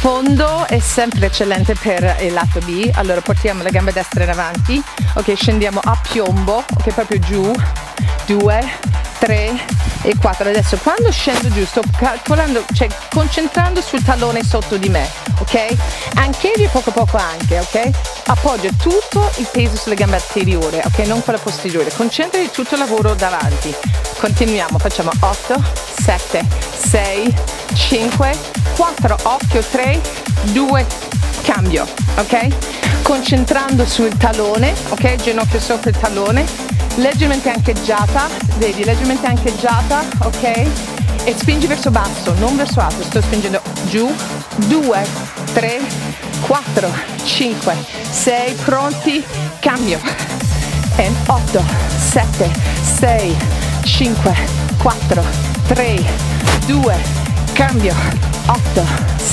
fondo è sempre eccellente per il lato B. Allora portiamo le gambe destre in avanti, ok, scendiamo a piombo, ok, proprio giù, 2, 3 e 4. Adesso quando scendo giù sto calcolando, cioè concentrando sul tallone sotto di me, ok? Anch'io poco a poco anche, ok? Appoggio tutto il peso sulle gambe anteriore, ok? Non quella posteriore, concentrati tutto il lavoro davanti. Continuiamo, facciamo 8, 7, 6, 5, 4, occhio, 3, 2, cambio, ok? Concentrando sul tallone, ok? Ginocchio sopra il tallone, leggermente ancheggiata, vedi, leggermente ancheggiata, ok? E spingi verso basso, non verso alto, sto spingendo giù, 2, 3, 4, 5, 6, pronti, cambio, e 8, 7, 6, 5, 4, 3, 2, cambio, 8,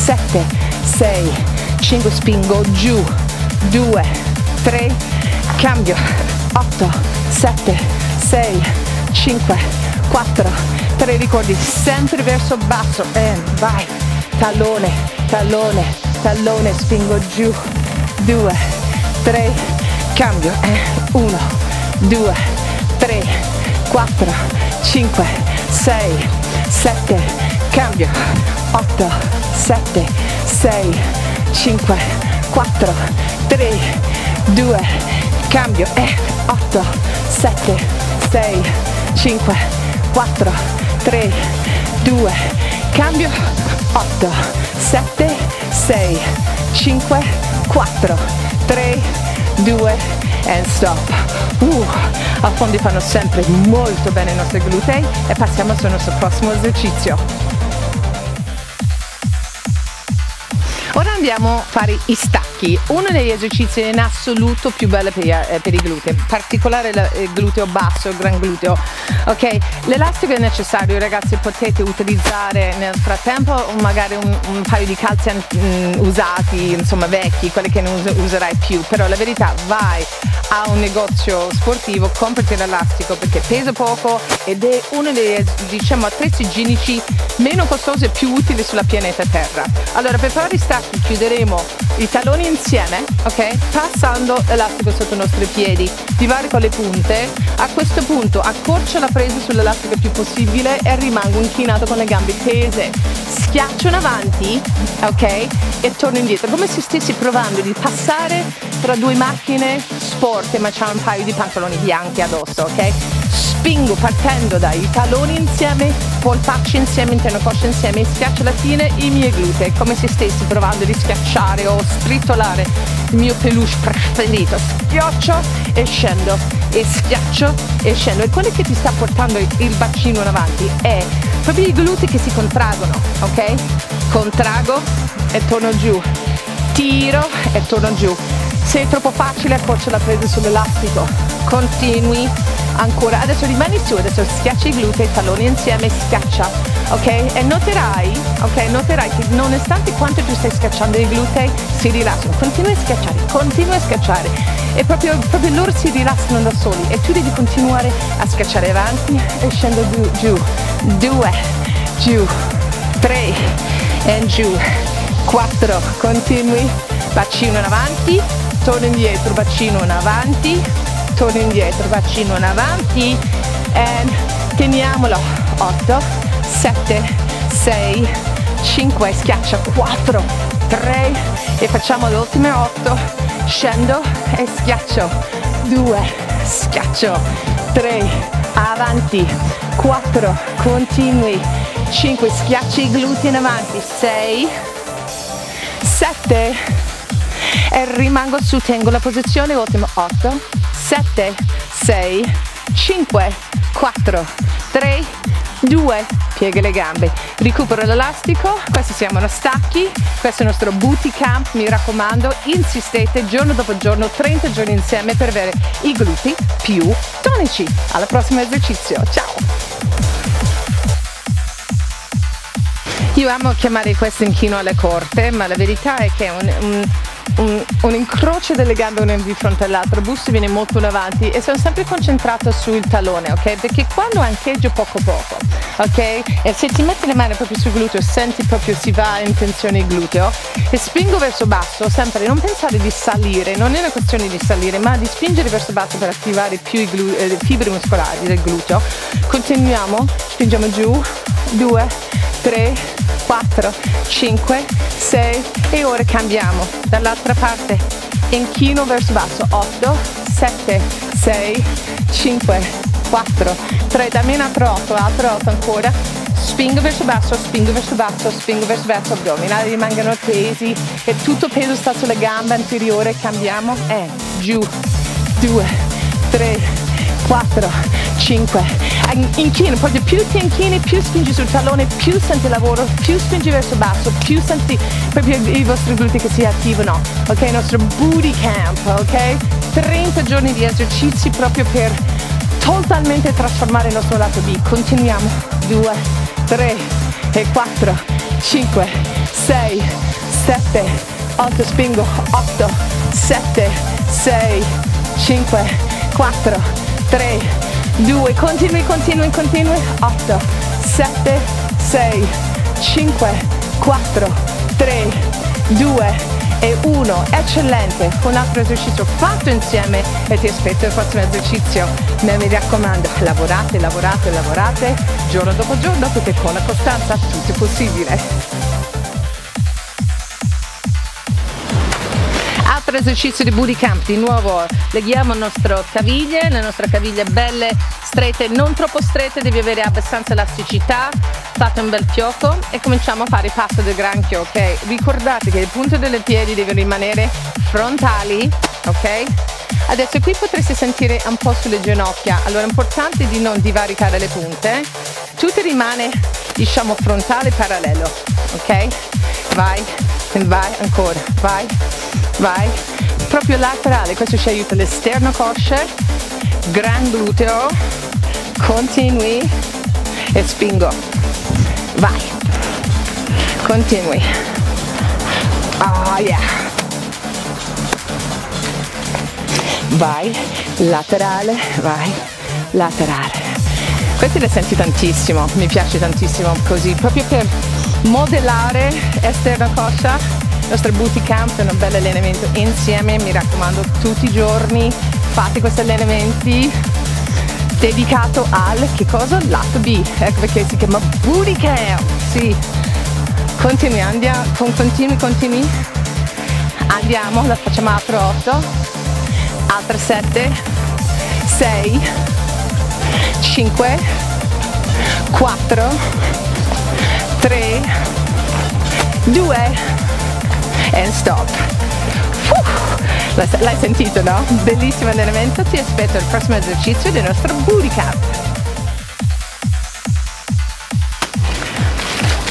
7, 6, 5, spingo giù, 2, 3, cambio, 8, 7, 6, 5, 4, 3, ricordi, sempre verso basso, e vai, tallone, tallone, tallone, spingo giù, 2, 3, cambio, 1, 2, 3, 4, 5, 6, 7, cambio, 8, 7, 6, 5, 4, 3, 2, cambio, 8, 7, 6, 5, 4, 3, 2, cambio, 8, 7, 6, 5, 4, 3, 2, and stop. A fondo fanno sempre molto bene i nostri glutei e passiamo sul nostro prossimo esercizio. Ora andiamo a fare i stacchi, uno degli esercizi in assoluto più bello per i glutei, in particolare il gluteo basso, il gran gluteo, ok? L'elastico è necessario, ragazzi, potete utilizzare nel frattempo magari un paio di calze usati, insomma vecchi, quelli che non userai più, però la verità, vai a un negozio sportivo, comprati l'elastico perché pesa poco ed è uno dei, diciamo, attrezzi igienici meno costosi e più utili sulla pianeta Terra. Allora, per fare i stacchi chiuderemo i talloni insieme, ok? Passando l'elastico sotto i nostri piedi, divarco le punte, a questo punto accorcio la presa sull'elastico più possibile e rimango inchinato con le gambe tese, schiaccio in avanti, ok? E torno indietro, come se stessi provando di passare tra due macchine sport, ma c'ha un paio di pantaloni bianchi addosso, ok? Spingo partendo dai talloni insieme, polpacci insieme, interno coscia insieme, schiaccio alla fine i miei glutei, come se stessi provando di schiacciare o stritolare il mio peluche preferito. Schiaccio e scendo, e schiaccio e scendo. E quello che ti sta portando il bacino in avanti è proprio i glutei che si contraggono, ok? Contrago e torno giù, tiro e torno giù. Se è troppo facile accorcio la presa sull'elastico, continui ancora, adesso rimani su, adesso schiacci i glutei, talloni insieme, schiaccia, ok? E noterai, ok, noterai che nonostante quanto tu stai schiacciando i glutei si rilassano, continua a schiacciare e proprio loro si rilassano da soli e tu devi continuare a schiacciare avanti e scendo giù, 2, giù, 3 e giù, 4, continui, bacino in avanti, torno indietro, bacino in avanti, torno indietro, bacino in avanti, e teniamolo, 8, 7, 6, 5, schiaccia, 4, 3, e facciamo le ultime 8, scendo e schiaccio, 2, schiaccio, 3, avanti, 4, continui, 5, schiacci i glutei in avanti, 6, 7, e rimango su, tengo la posizione, ultimo 8, 7, 6, 5, 4, 3, 2, piega le gambe, recupero l'elastico, questi siamo i stacchi, questo è il nostro booty camp, mi raccomando, insistete giorno dopo giorno, 30 giorni insieme per avere i glutei più tonici. Alla prossima esercizio, ciao! Io amo chiamare questo inchino alle corte, ma la verità è che è un un incrocio delle gambe una di fronte all'altra, il busto viene molto in avanti e sono sempre concentrato sul tallone, ok? Perché quando ancheggio poco poco, ok? E se ti metti le mani proprio sul gluteo, senti proprio si va in tensione il gluteo e spingo verso basso, sempre non pensare di salire, non è una questione di salire, ma di spingere verso basso per attivare più le fibre muscolari del gluteo. Continuiamo, spingiamo giù, 2, 3, 4, 5, 6 e ora cambiamo dall'altra parte, inchino verso basso, 8, 7, 6, 5, 4, 3, dammi un altro 8 ancora, spingo verso basso, spingo verso basso, spingo verso basso, addominali rimangono tesi e tutto il peso sta sulla gamba anteriore, cambiamo e giù, 2, 3, 4, 5, inchino, poi più ti inchini, più spingi sul tallone, più senti lavoro, più spingi verso basso, più senti proprio i vostri glutei che si attivano, ok? Il nostro booty camp, ok? 30 giorni di esercizi proprio per totalmente trasformare il nostro lato B. Continuiamo, 2, 3, 4, 5, 6, 7, 8, spingo, 8, 7, 6, 5, 4, 3, 2, continui, continui, continui, 8, 7, 6, 5, 4, 3, 2 e 1, eccellente, un altro esercizio fatto insieme e ti aspetto il prossimo esercizio, ma mi raccomando, lavorate, lavorate, lavorate, giorno dopo giorno, perché con la costanza tutto è possibile. Altro esercizio di booty camp, di nuovo leghiamo le nostre caviglie, belle strette, non troppo strette, devi avere abbastanza elasticità, fate un bel fiocco e cominciamo a fare il passo del granchio, ok? Ricordate che il punto delle piedi deve rimanere frontali, ok? Adesso qui potresti sentire un po' sulle ginocchia, allora è importante di non divaricare le punte, tutto rimane diciamo frontale parallelo, ok? Vai, vai ancora, vai. Vai, proprio laterale, questo ci aiuta l'esterno cosce, gran gluteo, continui e spingo, vai, continui, oh yeah, vai, laterale, vai, laterale, questi le senti tantissimo, mi piace tantissimo così, proprio per modellare esterno coscia. Il nostro booty camp è un bel allenamento insieme, mi raccomando tutti i giorni fate questi allenamenti dedicato al che cosa? Lato B, ecco perché si chiama booty camp, sì. Continui, andiamo, continui, andiamo, la facciamo altro 8, altre 7, 6, 5, 4, 3, 2, and stop. L'hai sentito, no? Bellissimo allenamento, ti aspetto al prossimo esercizio del nostro booty camp.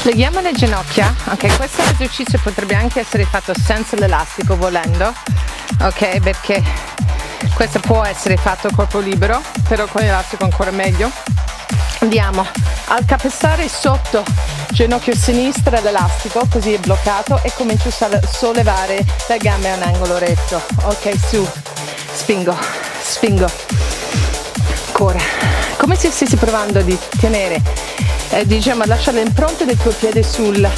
Leghiamo le ginocchia, ok? Questo esercizio potrebbe anche essere fatto senza l'elastico volendo, ok? Perché questo può essere fatto a corpo libero, però con l'elastico ancora meglio. Andiamo al capezzare sotto ginocchio sinistro all'elastico, così è bloccato e comincio a sollevare le gambe a un angolo retto, ok, su, spingo, spingo ancora, come se stessi provando di tenere, diciamo lasciare le impronte del tuo piede sul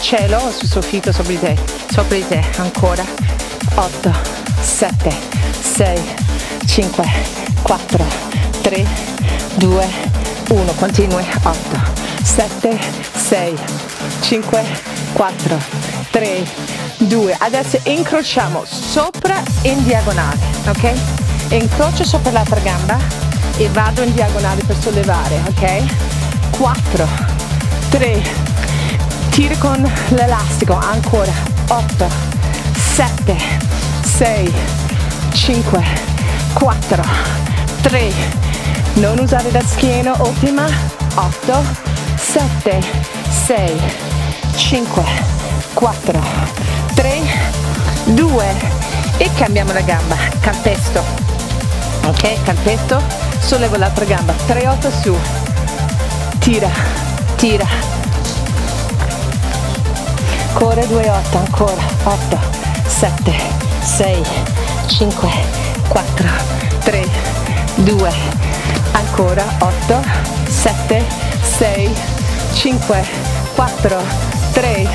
cielo o sul soffitto sopra di te, ancora, 8, 7, 6, 5, 4, 3, 2, 1, continui, 8, 7, 6, 5, 4, 3, 2, adesso incrociamo sopra in diagonale, ok? Incrocio sopra l'altra gamba e vado in diagonale per sollevare, ok? 4, 3, tiro con l'elastico, ancora, 8, 7, 6, 5, 4, 3, non usare la schiena, ottima, 8, 7, 6, 5, 4, 3, 2 e cambiamo la gamba, calpesto, ok, calpesto, sollevo l'altra gamba, 3, 8 su, tira, tira, ancora 2, 8, ancora, 8, 7, 6, 5, 4, 3, 2, ancora 8, 7, 6, 5, 4, 3,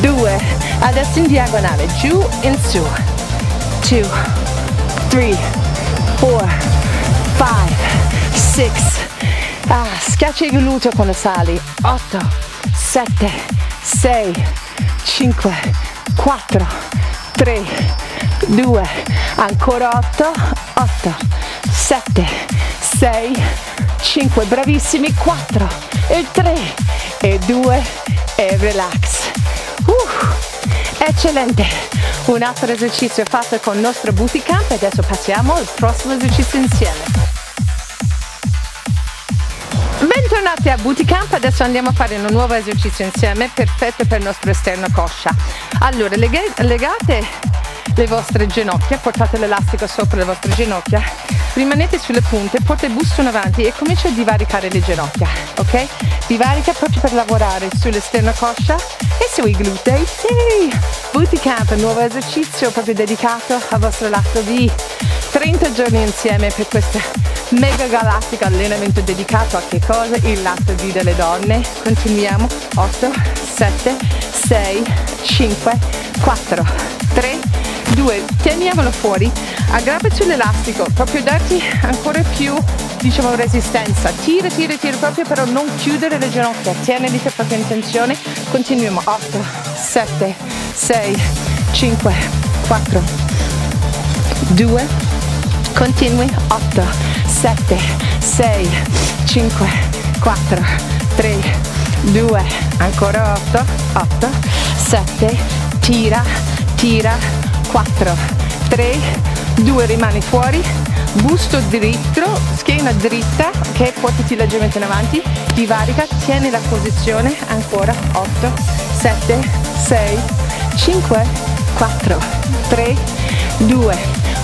2, adesso in diagonale, giù in su, 2, 3, 4, 5, 6, schiaccia il gluteo quando sali, 8, 7, 6, 5, 4, 3, 2, ancora 8, 8, 7, 6, 5, bravissimi, 4, e 3, e 2, e relax. Eccellente, un altro esercizio fatto con il nostro Booty Camp e adesso passiamo al prossimo esercizio insieme. Bentornati a Booty Camp, adesso andiamo a fare un nuovo esercizio insieme, perfetto per il nostro esterno coscia. Allora, legate le vostre ginocchia, portate l'elastico sopra le vostre ginocchia, rimanete sulle punte, porta il busto in avanti e comincia a divaricare le ginocchia, ok? Divarica proprio per lavorare sull'esterno coscia e sui glutei. Sì! Booty Camp, un nuovo esercizio proprio dedicato al vostro lato di 30 giorni insieme per questa mega galattico allenamento dedicato a che cosa? Il lato B delle donne. Continuiamo, 8, 7, 6, 5, 4, 3, 2, teniamolo fuori, aggrappa sull'elastico, proprio darti ancora più, diciamo, resistenza, tira, tira, tira, proprio però non chiudere le ginocchia, tienili per propria intenzione, continuiamo, 8, 7, 6, 5, 4, 2, continui, 8, 7, 6, 5, 4, 3, 2, ancora 8, 8, 7, tira, tira, 4, 3, 2, rimani fuori, busto dritto, schiena dritta, ok, portati leggermente in avanti, divarica, tieni la posizione, ancora 8, 7, 6, 5, 4, 3, 2,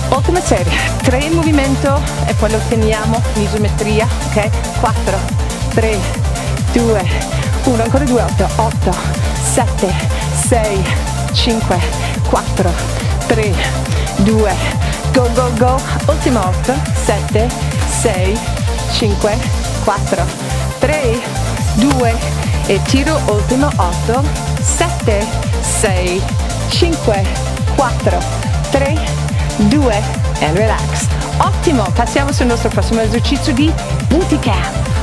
ultima serie, 3 in movimento e poi lo teniamo in isometria, ok? 4, 3, 2, 1, ancora 2, 8, 8, 7, 6, 5, 4, 3, 2, go, go, go, ultimo 8, 7, 6, 5, 4, 3, 2 e tiro ultimo 8, 7, 6, 5, 4, 3, 2 e relax. Ottimo, passiamo sul nostro prossimo esercizio di Booty Camp.